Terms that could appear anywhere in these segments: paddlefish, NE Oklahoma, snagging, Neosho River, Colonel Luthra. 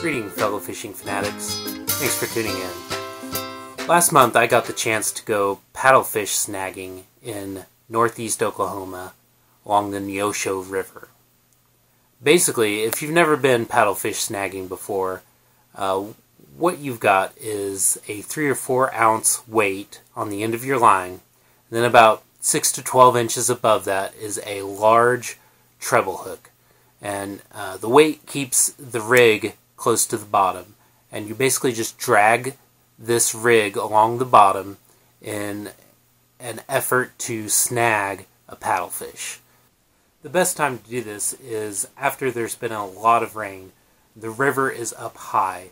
Greetings, fellow fishing fanatics. Thanks for tuning in. Last month I got the chance to go paddlefish snagging in northeast Oklahoma along the Neosho River. Basically, if you've never been paddlefish snagging before, what you've got is a 3 or 4 ounce weight on the end of your line, and then about 6 to 12 inches above that is a large treble hook. And the weight keeps the rig close to the bottom, and you basically just drag this rig along the bottom in an effort to snag a paddlefish. The best time to do this is after there's been a lot of rain. The river is up high.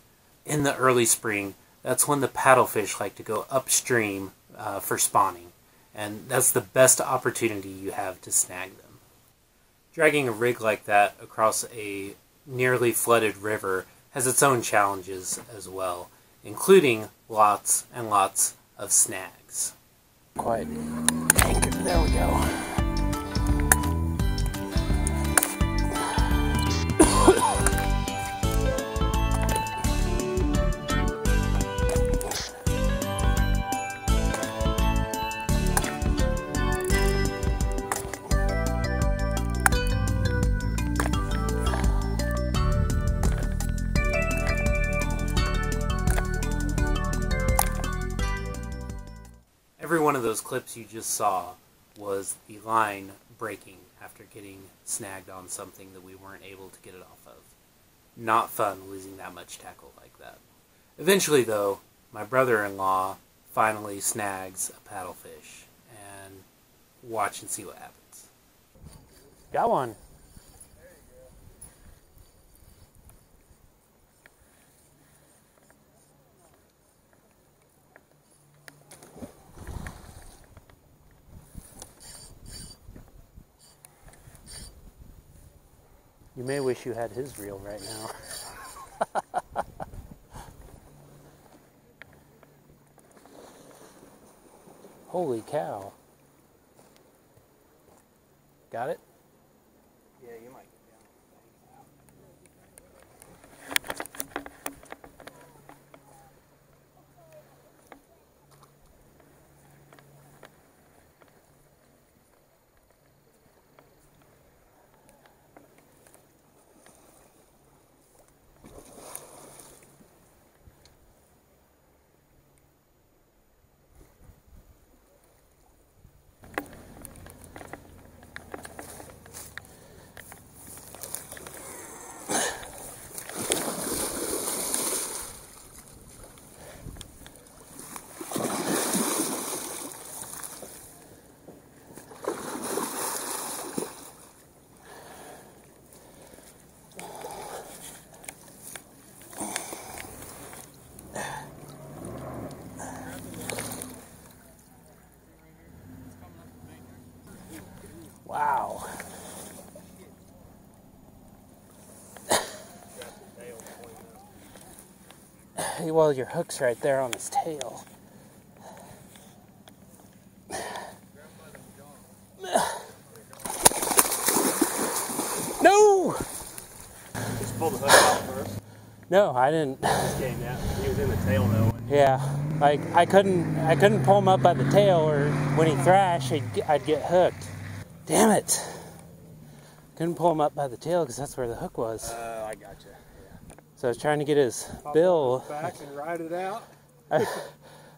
In the early spring, that's when the paddlefish like to go upstream for spawning, and that's the best opportunity you have to snag them. Dragging a rig like that across a nearly flooded river has its own challenges as well, including lots and lots of snags. Quite anchored. There we go. Every one of those clips you just saw was the line breaking after getting snagged on something that we weren't able to get it off of. Not fun losing that much tackle like that. Eventually though, my brother-in-law finally snags a paddlefish, and watch and see what happens. Got one. You may wish you had his reel right now. Holy cow. Got it? Yeah, you might get down. Wow. Well, your hook's right there on his tail. No! Just pull the hook out first. No, I didn't. Just came out. He was in the tail though. Yeah. Like I couldn't pull him up by the tail, or when he thrashed, I'd get hooked. Damn it! Couldn't pull him up by the tail because that's where the hook was. I gotcha. Yeah. So I was trying to get his bill back and ride it out. I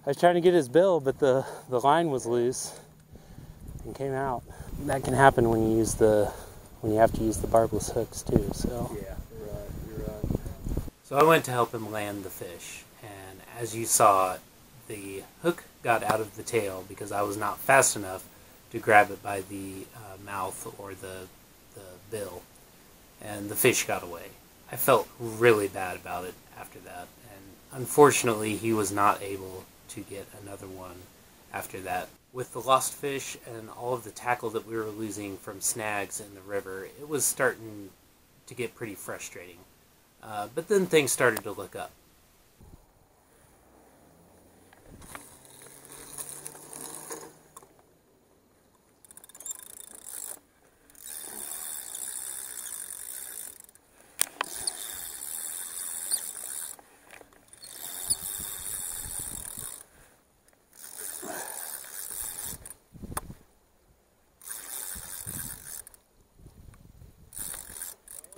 was trying to get his bill, but the line was loose and came out. That can happen when you use when you have to use the barbless hooks too. So yeah, you're right. So I went to help him land the fish, and as you saw, the hook got out of the tail because I was not fast enough to grab it by the mouth or the bill, and the fish got away. I felt really bad about it after that, and unfortunately he was not able to get another one after that. With the lost fish and all of the tackle that we were losing from snags in the river, it was starting to get pretty frustrating. But then things started to look up.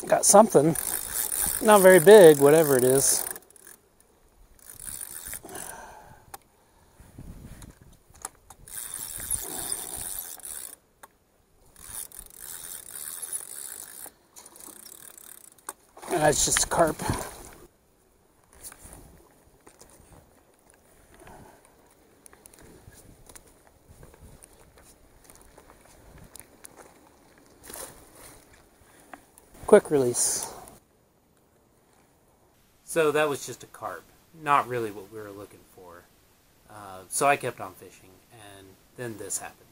Got something. Not very big, whatever it is. That's just a carp. Quick release. So that was just a carp. Not really what we were looking for. So I kept on fishing, and then this happened.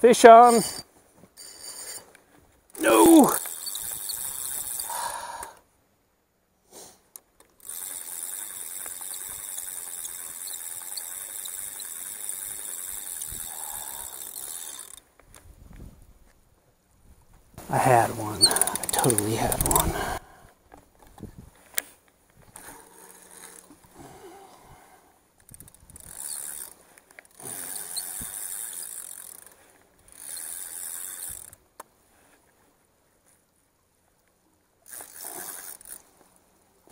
Fish on. No. I had one. I totally had one.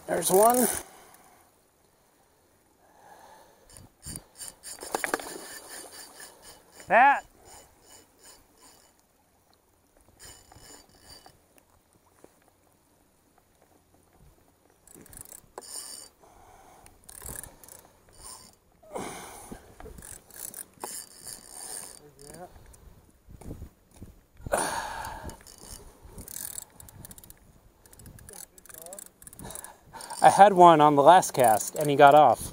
There's one. That. I had one on the last cast, and he got off.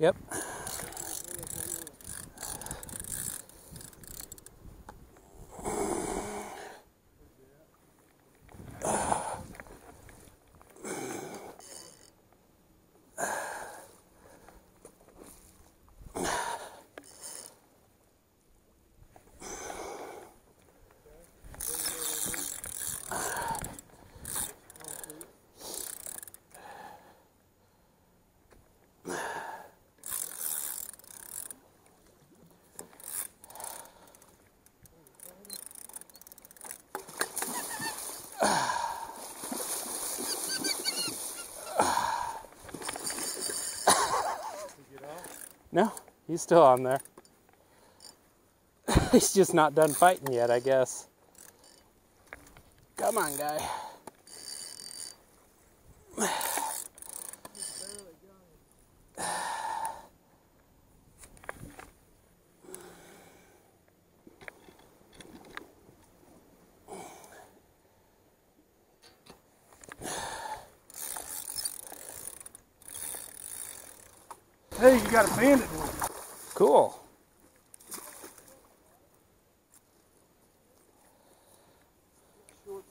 Yep. No, he's still on there. He's just not done fighting yet, I guess. Come on, guy. Hey, you got a bandit one. Cool.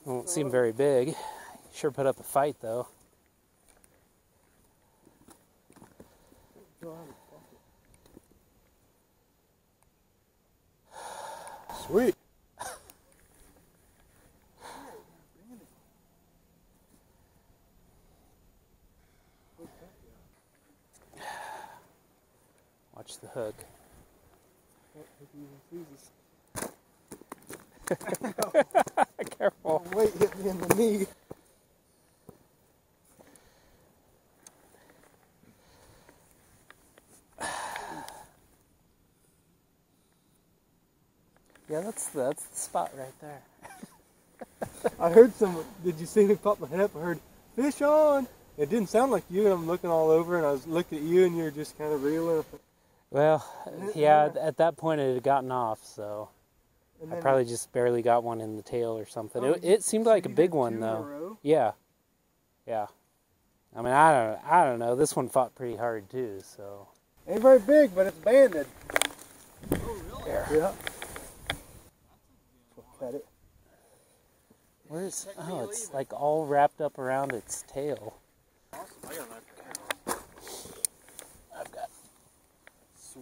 Won't seem very big. Sure put up a fight though. Sweet. Watch the hook. Careful. My weight hit me in the knee. Yeah, that's the spot right there. I heard someone. Did you see me pop my head up? I heard fish on. It didn't sound like you. And I'm looking all over, and I was looking at you, and you're just kind of reeling. Well, yeah, at that point it had gotten off, so I probably just barely got one in the tail or something. It seemed like a big one, though. Yeah. Yeah. I mean, I don't know. This one fought pretty hard, too, so. Ain't very big, but it's banded. Oh, really? There. Yeah. Cut it. Where is... Oh, it's like all wrapped up around its tail. Awesome. I got a knife.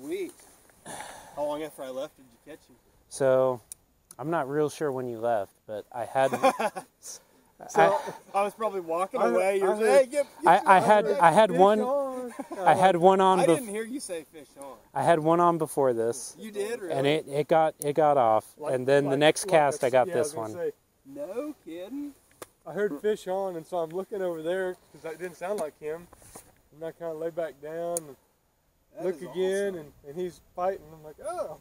Sweet. How long after I left did you catch him? So, I'm not real sure when you left, but I had... I was probably walking away. You were like, hey, I had one on. I didn't hear you say fish on. I had one on before this. You did, really? And it got off, like, and then like, the next cast I got this one. Say, no kidding. I heard fish on, and so I'm looking over there because it didn't sound like him. And I kind of lay back down and look again, awesome. and he's fighting. I'm like, oh.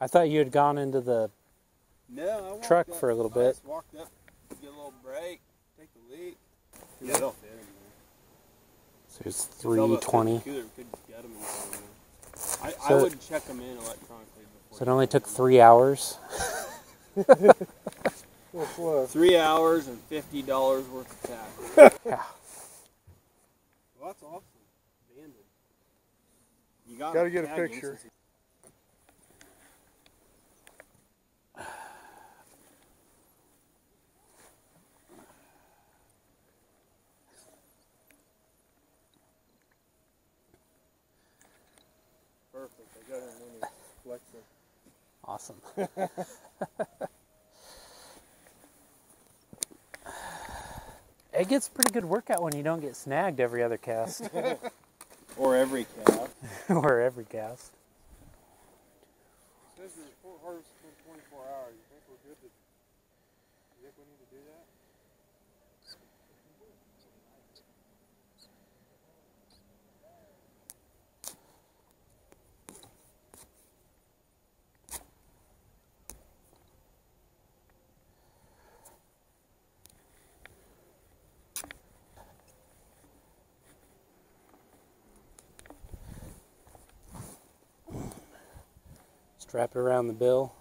I thought you had gone into the truck for a little bit. I just walked up. Get a little break, take a leak. Yeah. So it's 3:20. I would check them in electronically. So it only took 3 hours. 3 hours and $50 worth of tackle. Yeah. Well, that's awesome. Banded. You got to get a picture. Awesome. It gets a pretty good workout when you don't get snagged every other cast. Or every cast. Or every cast. It says the report harvest for 24 hours. You think we're good to, you think we need to do that? Wrap it around the bill.